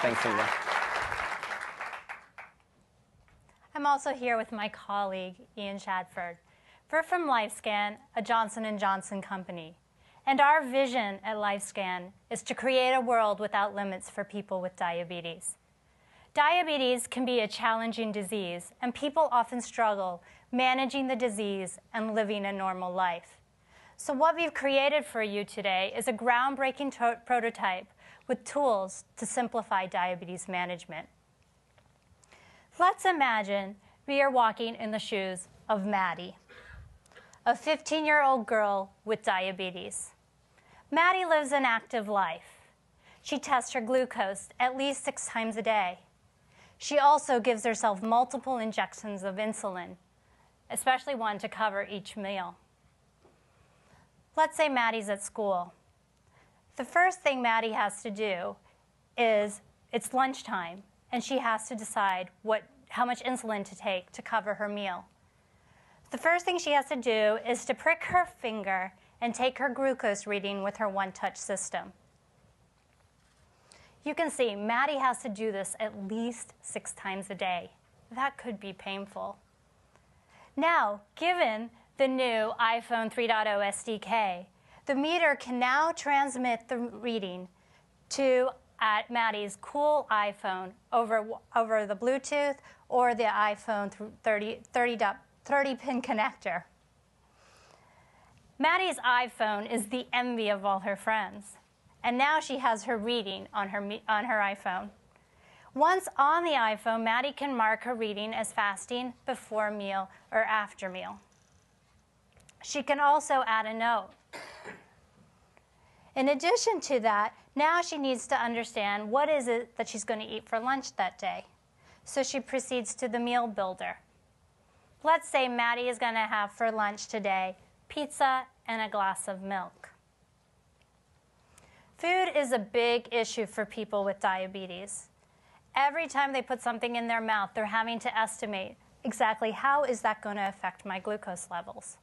Thanks, Inga. I'm also here with my colleague, Ian Shadford. We're from LifeScan, a Johnson & Johnson company. And our vision at LifeScan is to create a world without limits for people with diabetes. Diabetes can be a challenging disease, and people often struggle managing the disease and living a normal life. So what we've created for you today is a groundbreaking prototype with tools to simplify diabetes management. Let's imagine we are walking in the shoes of Maddie, a 15-year-old girl with diabetes. Maddie lives an active life. She tests her glucose at least 6 times a day. She also gives herself multiple injections of insulin, especially one to cover each meal. Let's say Maddie's at school. The first thing Maddie has to do is, it's lunchtime, and she has to decide how much insulin to take to cover her meal. The first thing she has to do is to prick her finger and take her glucose reading with her OneTouch system. You can see Maddie has to do this at least 6 times a day. That could be painful. Now, given the new iPhone 3.0 SDK, the meter can now transmit the reading to Maddie's cool iPhone over the Bluetooth or the iPhone 30-pin connector. Maddie's iPhone is the envy of all her friends. And now she has her reading on her iPhone. Once on the iPhone, Maddie can mark her reading as fasting before meal or after meal. She can also add a note. In addition to that, now she needs to understand what is it that she's going to eat for lunch that day. So she proceeds to the meal builder. Let's say Maddie is going to have for lunch today pizza and a glass of milk. Food is a big issue for people with diabetes. Every time they put something in their mouth, they're having to estimate exactly how is that going to affect my glucose levels.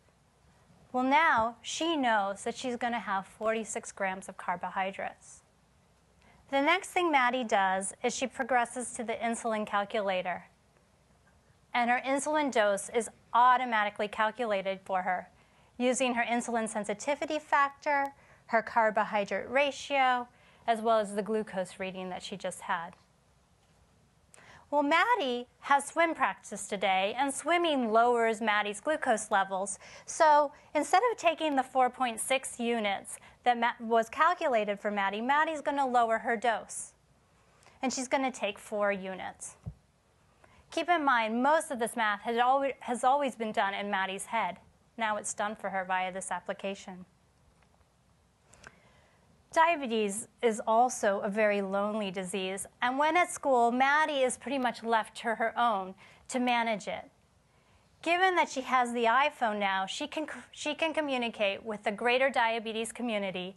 Well, now she knows that she's going to have 46 grams of carbohydrates. The next thing Maddie does is she progresses to the insulin calculator. And her insulin dose is automatically calculated for her using her insulin sensitivity factor, her carbohydrate ratio, as well as the glucose reading that she just had. Well, Maddie has swim practice today, and swimming lowers Maddie's glucose levels. So instead of taking the 4.6 units that was calculated for Maddie, Maddie's going to lower her dose, and she's going to take 4 units. Keep in mind, most of this math has always been done in Maddie's head. Now it's done for her via this application. Diabetes is also a very lonely disease, and when at school, Maddie is pretty much left to her own to manage it. Given that she has the iPhone now, she can communicate with the greater diabetes community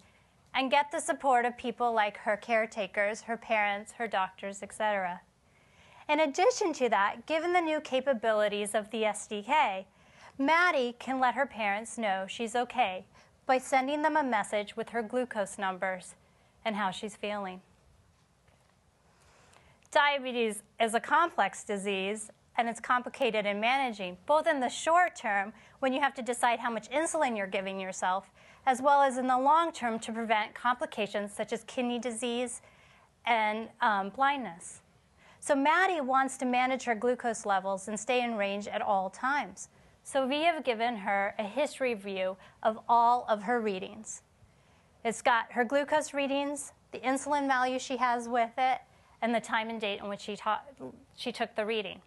and get the support of people like her caretakers, her parents, her doctors, etc. In addition to that, given the new capabilities of the SDK, Maddie can let her parents know she's okay by sending them a message with her glucose numbers and how she's feeling. Diabetes is a complex disease, and it's complicated in managing, both in the short term, when you have to decide how much insulin you're giving yourself, as well as in the long term to prevent complications such as kidney disease and blindness. So Maddie wants to manage her glucose levels and stay in range at all times. So we have given her a history view of all of her readings. It's got her glucose readings, the insulin value she has with it, and the time and date in which she took the reading.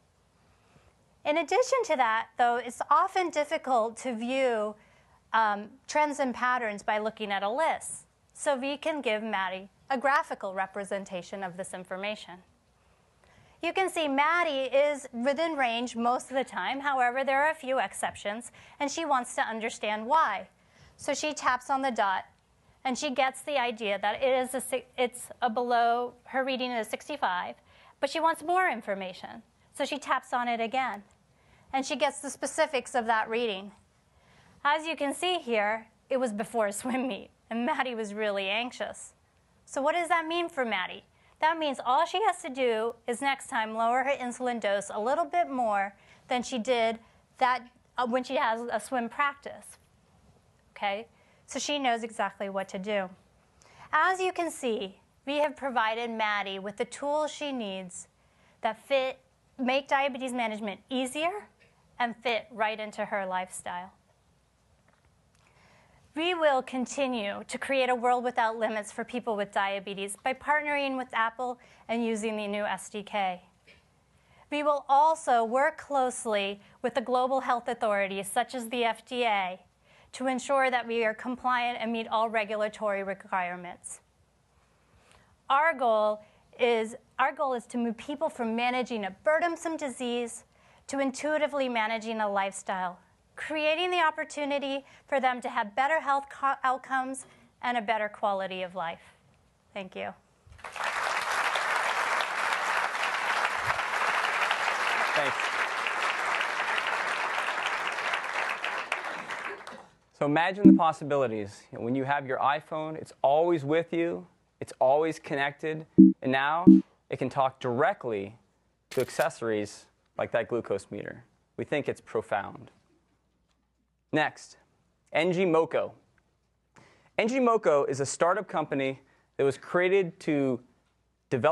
In addition to that, though, it's often difficult to view trends and patterns by looking at a list. So we can give Maddie a graphical representation of this information. You can see Maddie is within range most of the time. However, there are a few exceptions, and she wants to understand why. So she taps on the dot, and she gets the idea that it's below her reading is 65, but she wants more information. So she taps on it again, and she gets the specifics of that reading. As you can see here, it was before a swim meet, and Maddie was really anxious. So what does that mean for Maddie? That means all she has to do is next time lower her insulin dose a little bit more than she did that when she has a swim practice. Okay? So she knows exactly what to do. As you can see, we have provided Maddie with the tools she needs that fit, make diabetes management easier and fit right into her lifestyle. We will continue to create a world without limits for people with diabetes by partnering with Apple and using the new SDK. We will also work closely with the global health authorities, such as the FDA, to ensure that we are compliant and meet all regulatory requirements. Our goal is to move people from managing a burdensome disease to intuitively managing a lifestyle, creating the opportunity for them to have better health outcomes and a better quality of life. Thank you. Thanks. So imagine the possibilities. When you have your iPhone, it's always with you, it's always connected, and now it can talk directly to accessories like that glucose meter. We think it's profound. Next, Ngmoco. Ngmoco is a startup company that was created to develop